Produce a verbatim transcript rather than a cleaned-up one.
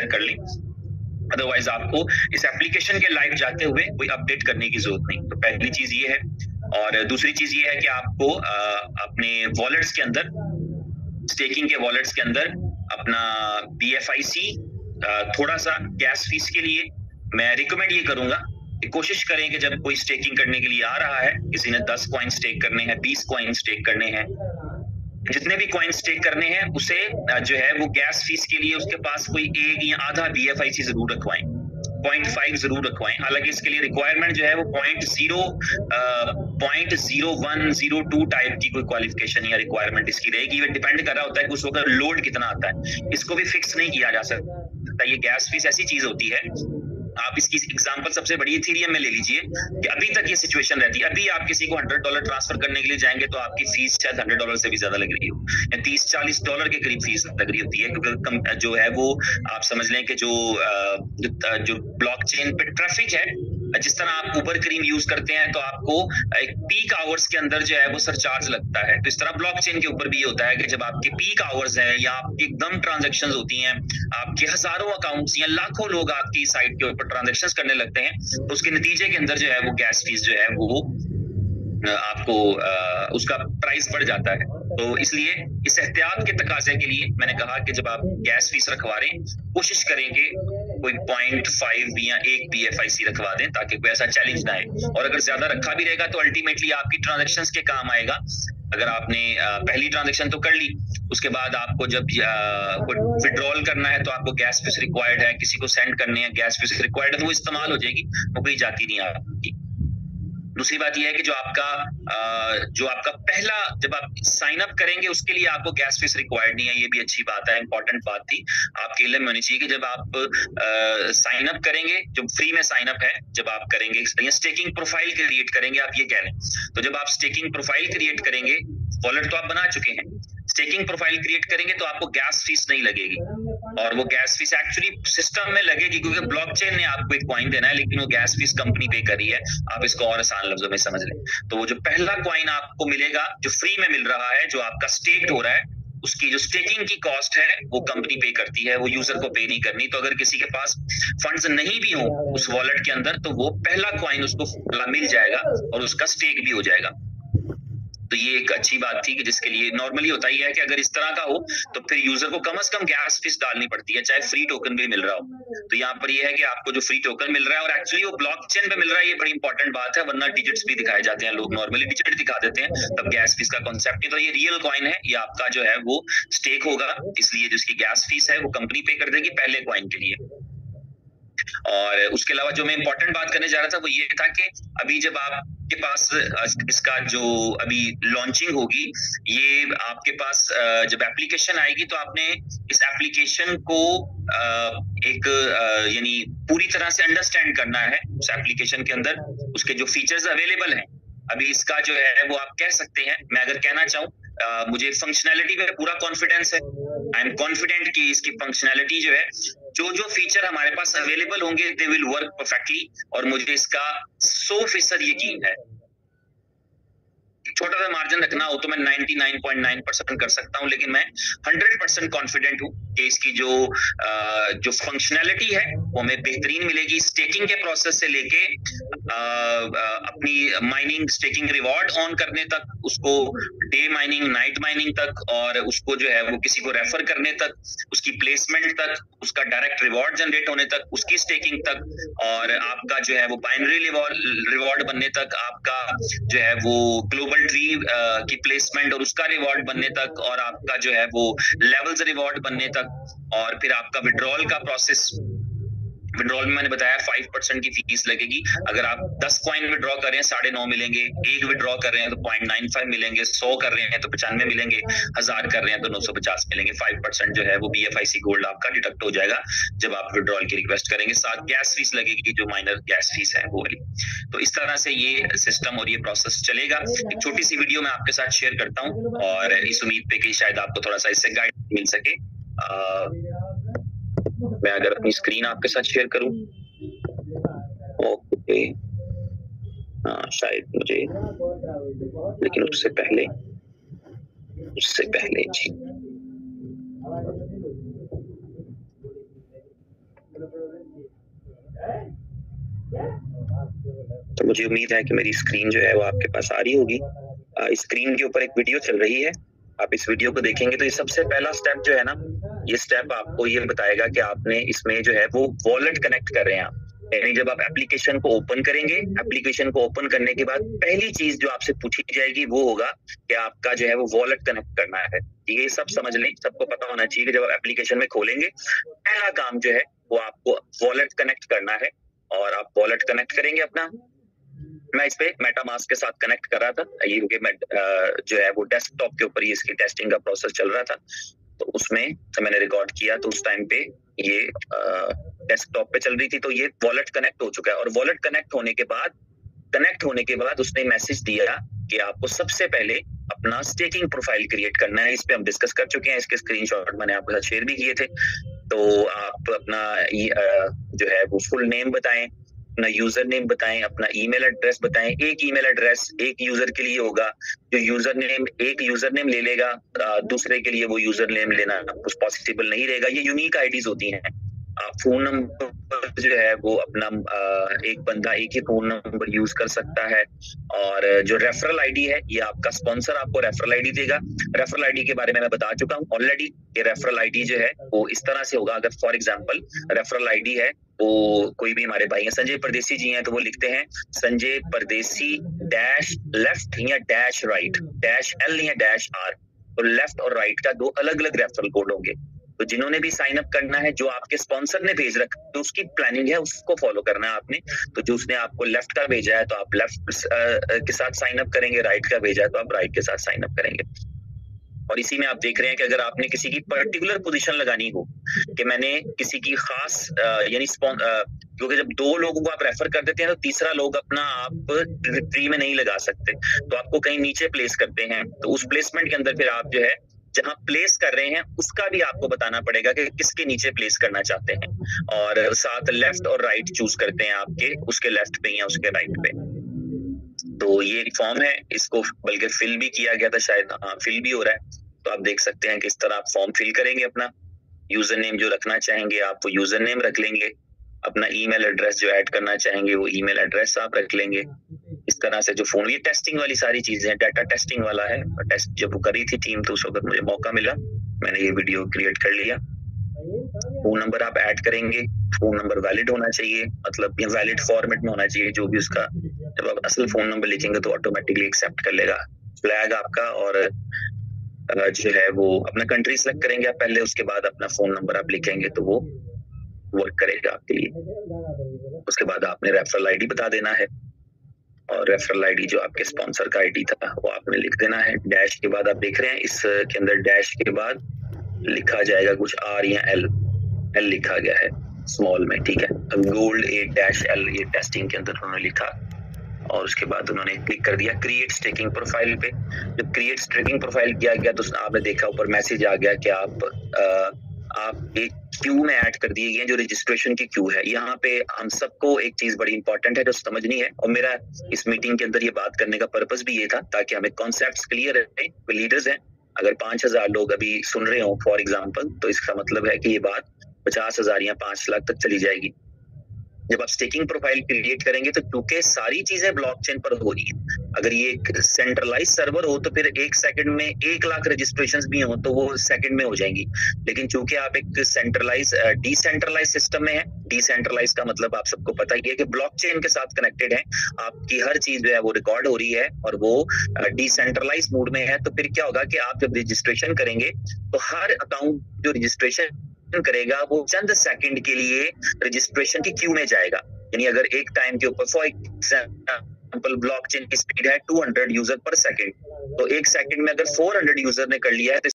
Share कर ली, otherwise आपको इस एप्लीकेशन के लाइव जाते हुए कोई अपडेट करने की जरूरत नहीं। तो पहली चीज ये है, और दूसरी चीज ये है कि आपको आ, अपने वॉलेट्स के अंदर, स्टेकिंग के वॉलेट्स के अंदर अपना बी एफ आई सी थोड़ा सा गैस फीस के लिए मैं रिकमेंड ये करूंगा, कोशिश करें कि जब कोई स्टेकिंग करने के लिए आ रहा है, किसी ने दस कॉइन स्टेक करने हैं, बीस कॉइन स्टेक करने हैं, जितने भी कॉइन स्टेक करने हैं उसे जो है वो गैस फीस के लिए उसके पास कोई एक या आधा बी एफ आई सी जरूर रखवाएं, पॉइंट फाइव जरूर रखवाएं। हालांकि इसके लिए रिक्वायरमेंट जो है वो point zero point zero one zero two type की कोई क्वालिफिकेशन या रिक्वायरमेंट इसकी रहेगी। वह डिपेंड कर रहा होता है कि उस वक्त लोड कितना आता है, इसको भी फिक्स नहीं किया जा सकता। ये गैस फीस ऐसी चीज होती है, आप इसकी एग्जांपल सबसे बड़ी इथेरियम में ले लीजिए कि अभी तक ये सिचुएशन रहती है। अभी आप किसी को हंड्रेड डॉलर ट्रांसफर करने के लिए जाएंगे तो आपकी फीस शायद हंड्रेड डॉलर से भी ज्यादा लग रही हो, या तीस चालीस डॉलर के करीब फीस लग रही होती है, क्योंकि जो है वो आप समझ लें कि जो जो ब्लॉकचेन पे ट्रैफिक है, जिस तरह आप ऊबर क्रीम यूज करते हैं तो आपको एक पीक आवर्स के अंदर जो है वो सरचार्ज लगता है, तो इस तरह ब्लॉकचेन के ऊपर भी होता है कि जब आपके पीक आवर्स है या आपकी एकदम ट्रांजेक्शन होती है, आपके हजारों अकाउंट्स या लाखों लोग आपकी साइट के ऊपर ट्रांजैक्शंस करने लगते हैं, तो उसके नतीजे के अंदर जो है वो गैस फीस जो है वो आपको आ, उसका प्राइस बढ़ जाता है। तो इसलिए इस एहतियात के तकाजे के लिए मैंने कहा कि जब आप गैस फीस रखवा रहे हैं, कोशिश करेंगे कोई पॉइंट फाइव या एक बी एफ आई सी रखवा दें ताकि कोई ऐसा चैलेंज ना आए, और अगर ज्यादा रखा भी रहेगा तो अल्टीमेटली आपकी ट्रांजेक्शंस के काम आएगा। अगर आपने पहली ट्रांजेक्शन तो कर ली, उसके बाद आपको जब विड्रॉल करना है तो आपको गैस फीस रिक्वायर्ड है, किसी को सेंड करने हैं गैस फीस रिक्वायर्ड है, तो वो इस्तेमाल हो जाएगी, वो कोई जाती नहीं आपकी। दूसरी बात यह है कि जो आपका जो आपका पहला जब आप साइन अप करेंगे उसके लिए आपको गैस फीस रिक्वायर्ड नहीं है, ये भी अच्छी बात है, इंपॉर्टेंट बात थी आपके इल्म में होनी चाहिए कि जब आप साइन अप करेंगे, जो फ्री में साइन अप है, जब आप करेंगे स्टेकिंग प्रोफाइल क्रिएट करेंगे, आप ये कह रहे हैं, तो जब आप स्टेकिंग प्रोफाइल क्रिएट करेंगे, वॉलेट तो आप बना चुके हैं, स्टेकिंग प्रोफाइल क्रिएट करेंगे तो आपको गैस फीस नहीं लगेगी, और वो गैस फीस एक्चुअली सिस्टम में लगेगी क्योंकि ब्लॉकचेन ने आपको एक कॉइन देना है, लेकिन वो गैस फीस कंपनी पे कर रही है। आप इसको और आसान लफ्जों में समझ लें तो वो जो पहला कॉइन आपको मिलेगा जो फ्री में मिल रहा है, जो आपका स्टेक्ड हो रहा है, उसकी जो स्टेकिंग की कॉस्ट है वो कंपनी पे करती है, वो यूजर को पे नहीं करनी। तो अगर किसी के पास फंड्स नहीं भी हो उस वॉलेट के अंदर तो वो पहला कॉइन उसको मिल जाएगा और उसका स्टेक भी हो जाएगा। तो ये एक अच्छी बात थी कि जिसके लिए नॉर्मली होता ही है कि अगर इस तरह का हो तो फिर यूजर को कम से कम गैस फीस डालनी पड़ती है, चाहे फ्री टोकन भी मिल रहा हो। तो यहाँ पर ये है कि आपको जो फ्री टोकन मिल रहा है और एक्चुअली वो ब्लॉकचेन पे मिल रहा है, ये बड़ी इंपॉर्टेंट बात है, वरना डिजिट्स भी दिखाए जाते हैं, लोग नॉर्मली डिजिट दिखा देते हैं, तब गैस फीस का कॉन्सेप्ट नहीं। तो ये रियल कॉइन है, ये आपका जो है वो स्टेक होगा, इसलिए जिसकी गैस फीस है वो कंपनी पे कर देगी पहले कॉइन के लिए। और उसके अलावा जो मैं इंपॉर्टेंट बात करने जा रहा था वो ये था कि अभी जब आपके पास इसका जो अभी लॉन्चिंग होगी, ये आपके पास जब एप्लीकेशन आएगी तो आपने इस एप्लीकेशन को एक यानी पूरी तरह से अंडरस्टैंड करना है। उस एप्लीकेशन के अंदर उसके जो फीचर्स अवेलेबल हैं, अभी इसका जो है वो आप कह सकते हैं, मैं अगर कहना चाहूँ Uh, मुझे फंक्शनैलिटी में पूरा कॉन्फिडेंस है, आई एम कॉन्फिडेंट कि इसकी फंक्शनैलिटी जो है, जो जो फीचर हमारे पास अवेलेबल होंगे दे विल वर्क परफेक्टली, और मुझे इसका सौ फीसद यकीन है। छोटा सा मार्जिन रखना हो तो मैं निन्यानवे पॉइंट नौ परसेंट कर सकता हूं, लेकिन मैं सौ परसेंट कॉन्फिडेंट हूं कि इसकी जो आ, जो फंक्शनैलिटी है वो हमें बेहतरीन मिलेगी। स्टेकिंग के प्रोसेस से लेके आ, आ, अपनी माइनिंग स्टेकिंग रिवॉर्ड ऑन करने तक, उसको डे माइनिंग, नाइट माइनिंग तक, और उसको जो है वो किसी को रेफर करने तक, उसकी प्लेसमेंट तक, उसका डायरेक्ट रिवॉर्ड जनरेट होने तक, उसकी स्टेकिंग तक, और आपका जो है वो बाइनरी रिवॉर्ड बनने तक, आपका जो है वो ग्लोबल ट्री की प्लेसमेंट और उसका रिवॉर्ड बनने तक, और आपका जो है वो लेवल्स रिवॉर्ड बनने तक, और फिर आपका विड्रॉल का प्रोसेस। विड्रॉल में मैंने बताया फाइव परसेंट की फीस लगेगी। अगर आप दस कॉइन विड्रॉ कर रहे हैं साढ़े नौ मिलेंगे, एक विड्रॉ कर रहे हैं तो पॉइंट नाइन फाइव मिलेंगे, सौ कर रहे हैं तो पचानवे मिलेंगे, हजार कर रहे हैं तो नौ सौ पचास मिलेंगे। फाइव परसेंट जो है वो B F I C gold आपका डिडक्ट हो जाएगा जब आप विड्रॉल की रिक्वेस्ट करेंगे, साथ गैस फीस लगेगी जो माइनर गैस फीस है वो वाली। तो इस तरह से ये सिस्टम और ये प्रोसेस चलेगा। एक छोटी सी वीडियो मैं आपके साथ शेयर करता हूँ और इस उम्मीद पे कि शायद आपको थोड़ा सा इससे गाइड मिल सके। मैं अगर अपनी स्क्रीन आपके साथ शेयर करूं, ओके, हाँ शायद मुझे, लेकिन उससे पहले उससे पहले जी तो मुझे उम्मीद है कि मेरी स्क्रीन जो है वो आपके पास आ रही होगी। स्क्रीन के ऊपर एक वीडियो चल रही है, आप इस वीडियो को देखेंगे तो ये सबसे पहला स्टेप जो है ना, ये स्टेप आपको ये बताएगा कि आपने इसमें जो है वो वॉलेट कनेक्ट कर रहे हैं आप। यानी जब आप एप्लीकेशन को ओपन करेंगे, एप्लीकेशन को ओपन करने के बाद पहली चीज जो आपसे पूछी जाएगी वो होगा कि आपका जो है वो वॉलेट कनेक्ट करना है। ये सब समझ लें, सबको पता होना चाहिए कि जब आप एप्लीकेशन में खोलेंगे पहला काम जो है वो आपको वॉलेट कनेक्ट करना है। और आप वॉलेट कनेक्ट करेंगे अपना, मैं इस पे मेटामास्क के साथ कनेक्ट कर रहा था, ये क्योंकि मैं जो है वो डेस्कटॉप के ऊपर ही इसकी टेस्टिंग का प्रोसेस चल रहा था, तो उसमें मैंने रिकॉर्ड किया, तो उस टाइम पे ये डेस्कटॉप पे चल रही थी। तो ये वॉलेट कनेक्ट हो चुका है, और वॉलेट कनेक्ट होने के बाद कनेक्ट होने के बाद उसने मैसेज दिया कि आपको सबसे पहले अपना स्टेकिंग प्रोफाइल क्रिएट करना है। इस पे हम डिस्कस कर चुके हैं, इसके स्क्रीनशॉट मैंने आपके साथ शेयर भी किए थे। तो आप अपना जो है वो फुल नेम बताएं, अपना यूजर नेम बताएं, अपना ईमेल एड्रेस बताएं। एक ईमेल एड्रेस एक यूजर के लिए होगा, जो यूजर नेम एक यूजर नेम ले लेगा, दूसरे के लिए वो यूजर नेम लेना कुछ पॉसिबल नहीं रहेगा। ये यूनिक आईडीज होती हैं। आप फोन नंबर जो है वो अपना एक बंदा एक ही फोन नंबर यूज कर सकता है, और जो रेफरल आईडी है ये आपका स्पॉन्सर आपको रेफरल आईडी देगा। रेफरल आईडी के बारे में मैं बता चुका हूँ ऑलरेडी। ये रेफरल आईडी जो है वो इस तरह से होगा, अगर फॉर एग्जाम्पल रेफरल आईडी है वो कोई भी हमारे भाई हैं संजय परदेसी जी हैं, तो वो लिखते हैं संजय परदेसी डैश लेफ्ट या डैश राइट, डैश एल या डैश आर, तो लेफ्ट और राइट का दो अलग अलग रेफरल कोड होंगे। तो जिन्होंने भी साइन अप करना है, जो आपके स्पॉन्सर ने भेज रखा है, तो उसकी प्लानिंग है, उसको फॉलो करना है आपने। तो जो उसने आपको लेफ्ट का भेजा है तो आप लेफ्ट के साथ साइन अप करेंगे, राइट का भेजा है तो आप राइट के साथ साइन अप करेंगे। और इसी में आप देख रहे हैं कि अगर आपने किसी की पर्टिकुलर पोजीशन लगानी हो, कि मैंने किसी की खास यानी क्योंकि जब दो लोगों को आप रेफर कर देते हैं तो तीसरा लोग अपना आप ट्री में नहीं लगा सकते, तो आपको कहीं नीचे प्लेस करते हैं। तो उस प्लेसमेंट के अंदर फिर आप जो है जहाँ प्लेस कर रहे हैं उसका भी आपको बताना पड़ेगा कि किसके नीचे प्लेस करना चाहते हैं, और साथ लेफ्ट और राइट चूज करते हैं आपके, उसके लेफ्ट पे या उसके राइट पे। तो ये एक फॉर्म है, इसको बल्कि फिल भी किया गया था शायद, हाँ फिल भी हो रहा है। तो आप देख सकते हैं किस तरह आप फॉर्म फिल करेंगे, अपना यूजर नेम जो रखना चाहेंगे आप वो यूजर नेम रख लेंगे, अपना ईमेल एड्रेस जो ऐड करना चाहेंगे वो ईमेल एड्रेस आप रख लेंगे। इस तरह से जो फोन ये टेस्टिंग वाली सारी चीजें हैं, डाटा टेस्टिंग वाला है। टेस्ट जब करी थी टीम तो उस वक्त मुझे मौका मिला, मैंने ये वीडियो क्रिएट कर लिया। फोन नंबर आप ऐड करेंगे, फोन नंबर वैलिड होना चाहिए, मतलब ये वैलिड फॉर्मेट में होना चाहिए जो भी उसका। जब आप असल फोन नंबर लिखेंगे तो ऑटोमेटिकली एक्सेप्ट कर लेगा फ्लैग आपका। और जो है वो अपना कंट्री सेलेक्ट करेंगे आप पहले, उसके बाद अपना फोन नंबर आप लिखेंगे तो वो वर्क करेगा आपके लिए। उसके बाद आपने रेफरल आईडी बता देना है, और रेफरल आईडी जो आपके स्पॉन्सर का आईडी था वो आपने लिख देना है। डैश के बाद आप देख रहे हैं इसके अंदर डैश के बाद लिखा जाएगा कुछ आर या एल, एल लिखा गया है स्मॉल में, ठीक है। अब गोल्ड ए डैश एल ये टेस्टिंग के अंदर उन्होंने लिखा, और उसके बाद उन्होंने क्लिक कर दिया क्रिएट स्टेकिंग प्रोफाइल पे। जब क्रिएट स्टेकिंग प्रोफाइल किया गया तो आपने देखा ऊपर मैसेज आ गया कि आप आ, आप एक क्यू में ऐड कर दिए गए जो रजिस्ट्रेशन की क्यू है। यहाँ पे हम सबको एक चीज बड़ी इंपॉर्टेंट है जो समझनी है, और मेरा इस मीटिंग के अंदर ये बात करने का पर्पस भी ये था ताकि हमें कॉन्सेप्ट क्लियर रहे। लीडर्स हैं, अगर पांच हजार लोग अभी सुन रहे हो फॉर एग्जाम्पल, तो इसका मतलब है कि ये बात पचास हजार या पांच लाख तक चली जाएगी। जब आप स्टेकिंग प्रोफाइल क्रिएट करेंगे तो क्योंकि सारी चीजें ब्लॉकचेन पर हो रही है, अगर ये एक सेंट्रलाइज सर्वर हो तो फिर एक सेकंड में एक लाख रजिस्ट्रेशंस भी हो तो वो सेकंड में हो जाएंगी। लेकिन चूंकि आप एक सेंट्रलाइज डिसेंट्रलाइज सिस्टम में है, डिसेंट्रलाइज का मतलब आप सबको पता ही है कि ब्लॉकचेन के साथ कनेक्टेड है, आपकी हर चीज जो है वो रिकॉर्ड हो रही है और वो डिसेंट्रलाइज मोड में है। तो फिर क्या होगा कि आप जब रजिस्ट्रेशन करेंगे तो हर अकाउंट जो रजिस्ट्रेशन करेगा वो चंद सेकंड के लिए रजिस्ट्रेशन की क्यू में जाएगा। यानी अगर एक टाइम के ऊपर फॉर एग्जांपल ब्लॉकचेन की स्पीड है two hundred user per second, तो एक सेकंड में अगर फोर हंड्रेड यूजर ने कर लिया है तो